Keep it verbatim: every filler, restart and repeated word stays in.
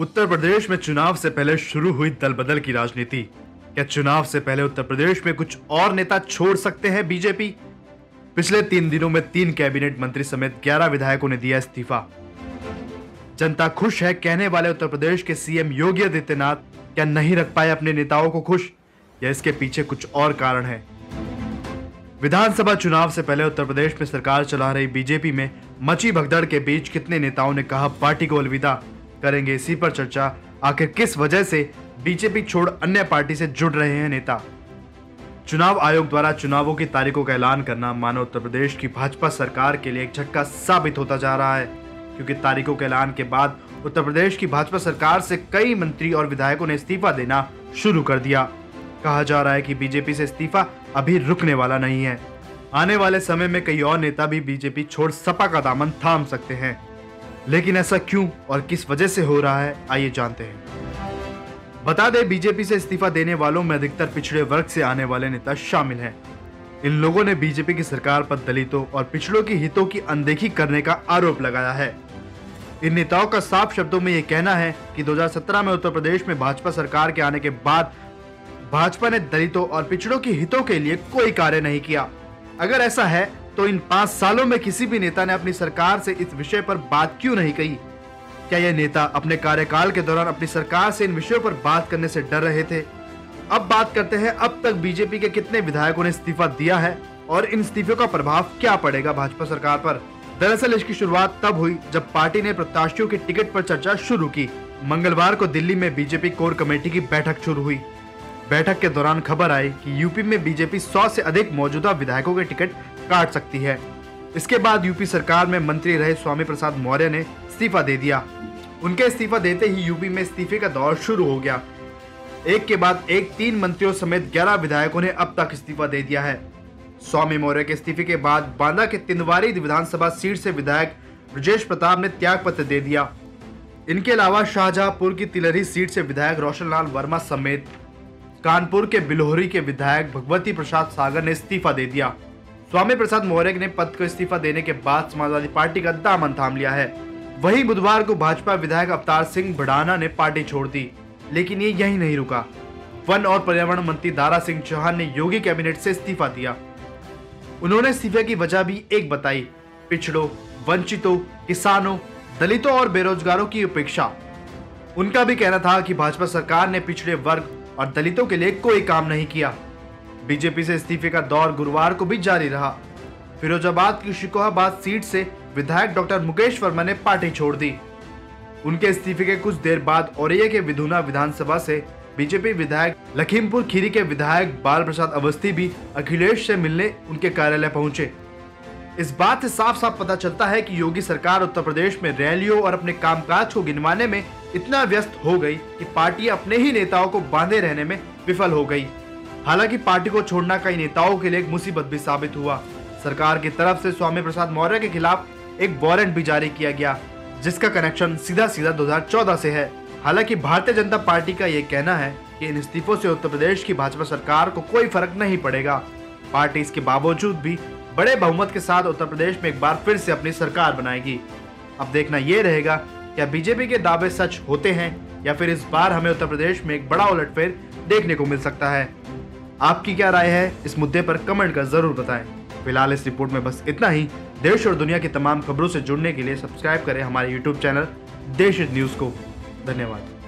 उत्तर प्रदेश में चुनाव से पहले शुरू हुई दल बदल की राजनीति। क्या चुनाव से पहले उत्तर प्रदेश में कुछ और नेता छोड़ सकते हैं बीजेपी? पिछले तीन दिनों में तीन कैबिनेट मंत्री समेत ग्यारह विधायकों ने दिया इस्तीफा। जनता खुश है कहने वाले उत्तर प्रदेश के सीएम योगी आदित्यनाथ क्या नहीं रख पाए अपने नेताओं को खुश, या इसके पीछे कुछ और कारण है? विधानसभा चुनाव से पहले उत्तर प्रदेश में सरकार चला रही बीजेपी में मची भगदड़ के बीच कितने नेताओं ने कहा पार्टी को अलविदा, करेंगे इसी पर चर्चा। आखिर किस वजह से बीजेपी छोड़ अन्य पार्टी से जुड़ रहे हैं नेता? चुनाव आयोग द्वारा चुनावों की तारीखों का ऐलान करना मानो उत्तर प्रदेश की भाजपा सरकार के लिए एक झटका साबित होता जा रहा है, क्योंकि तारीखों के ऐलान के बाद उत्तर प्रदेश की भाजपा सरकार से कई मंत्री और विधायकों ने इस्तीफा देना शुरू कर दिया। कहा जा रहा है कि बीजेपी से इस्तीफा अभी रुकने वाला नहीं है। आने वाले समय में कई और नेता भी बीजेपी छोड़ सपा का दामन थाम सकते हैं, लेकिन ऐसा क्यों और किस वजह से हो रहा है, आइए जानते हैं। बता दें, बीजेपी से इस्तीफा देने वालों में अधिकतर पिछड़े वर्ग से आने वाले नेता शामिल हैं। इन लोगों ने बीजेपी की सरकार पर दलितों और पिछड़ों के हितों की अनदेखी करने का आरोप लगाया है। इन नेताओं का साफ शब्दों में यह कहना है कि दो हज़ार सत्रह में उत्तर प्रदेश में भाजपा सरकार के आने के बाद भाजपा ने दलितों और पिछड़ों के हितों के लिए कोई कार्य नहीं किया। अगर ऐसा है तो इन पांच सालों में किसी भी नेता ने अपनी सरकार से इस विषय पर बात क्यों नहीं कही? क्या ये नेता अपने कार्यकाल के दौरान अपनी सरकार से इन विषयों पर बात करने से डर रहे थे? अब बात करते हैं अब तक बीजेपी के कितने विधायकों ने इस्तीफा दिया है और इन इस्तीफों का प्रभाव क्या पड़ेगा भाजपा सरकार पर। दरअसल इसकी शुरुआत तब हुई जब पार्टी ने प्रत्याशियों के टिकट पर चर्चा शुरू की। मंगलवार को दिल्ली में बीजेपी कोर कमेटी की बैठक शुरू हुई। बैठक के दौरान खबर आई कि यूपी में बीजेपी सौ से अधिक मौजूदा विधायकों के टिकट काट सकती है। इसके बाद यूपी सरकार में मंत्री रहे स्वामी प्रसाद मौर्य ने इस्तीफा दे दिया। उनके इस्तीफा देते ही यूपी में इस्तीफे का दौर शुरू हो गया। एक के बाद एक तीन मंत्रियों समेत ग्यारह विधायकों ने अब तक इस्तीफा दे दिया है। स्वामी मौर्य के इस्तीफे के बाद बांदा के तिंदवारी विधानसभा सीट से विधायक बृजेश प्रताप ने त्याग पत्र दे दिया। इनके अलावा शाहजहांपुर की तिलहरी सीट से विधायक रोशन लाल वर्मा समेत कानपुर के बिलोहरी के विधायक भगवती प्रसाद सागर ने इस्तीफा दे दिया। स्वामी प्रसाद मौर्य ने पद को इस्तीफा देने के बाद समाजवादी पार्टी का दामन थाम लिया है। वहीं बुधवार को भाजपा विधायक अवतार सिंह बड़ाना ने पार्टी छोड़ दी, लेकिन ये यहीं नहीं रुका। वन और पर्यावरण मंत्री दारा सिंह चौहान ने योगी कैबिनेट से इस्तीफा दिया। उन्होंने इस्तीफे की वजह भी एक बताई, पिछड़ों, वंचितों, किसानों, दलितों और बेरोजगारों की उपेक्षा। उनका भी कहना था कि भाजपा सरकार ने पिछड़े वर्ग और दलितों के लिए कोई काम नहीं किया। बीजेपी से इस्तीफे का दौर गुरुवार को भी जारी रहा। फिरोजाबाद की शिकोहाबाद सीट से विधायक डॉक्टर मुकेश वर्मा ने पार्टी छोड़ दी। उनके इस्तीफे के कुछ देर बाद औरैया के विधुना विधानसभा से बीजेपी विधायक लखीमपुर खीरी के विधायक बाल प्रसाद अवस्थी भी अखिलेश से मिलने उनके कार्यालय पहुंचे। इस बात से साफ साफ पता चलता है कि योगी सरकार उत्तर प्रदेश में रैलियों और अपने कामकाज को गिनवाने में इतना व्यस्त हो गई कि पार्टी अपने ही नेताओं को बांधे रहने में विफल हो गई। हालांकि पार्टी को छोड़ना कई नेताओं के लिए एक मुसीबत भी साबित हुआ। सरकार की तरफ से स्वामी प्रसाद मौर्य के खिलाफ एक वारंट भी जारी किया गया, जिसका कनेक्शन सीधा सीधा दो हज़ार चौदह से है। हालांकि भारतीय जनता पार्टी का ये कहना है कि इन इस्तीफों से उत्तर प्रदेश की भाजपा सरकार को कोई फर्क नहीं पड़ेगा। पार्टी इसके बावजूद भी बड़े बहुमत के साथ उत्तर प्रदेश में एक बार फिर से अपनी सरकार बनाएगी। अब देखना ये रहेगा क्या बीजेपी के दावे सच होते हैं, या फिर इस बार हमें उत्तर प्रदेश में एक बड़ा उलटफेर देखने को मिल सकता है। आपकी क्या राय है इस मुद्दे पर कमेंट कर जरूर बताएं। फिलहाल इस रिपोर्ट में बस इतना ही। देश और दुनिया की तमाम खबरों से जुड़ने के लिए सब्सक्राइब करें हमारे यूट्यूब चैनल देशित न्यूज़ को। धन्यवाद।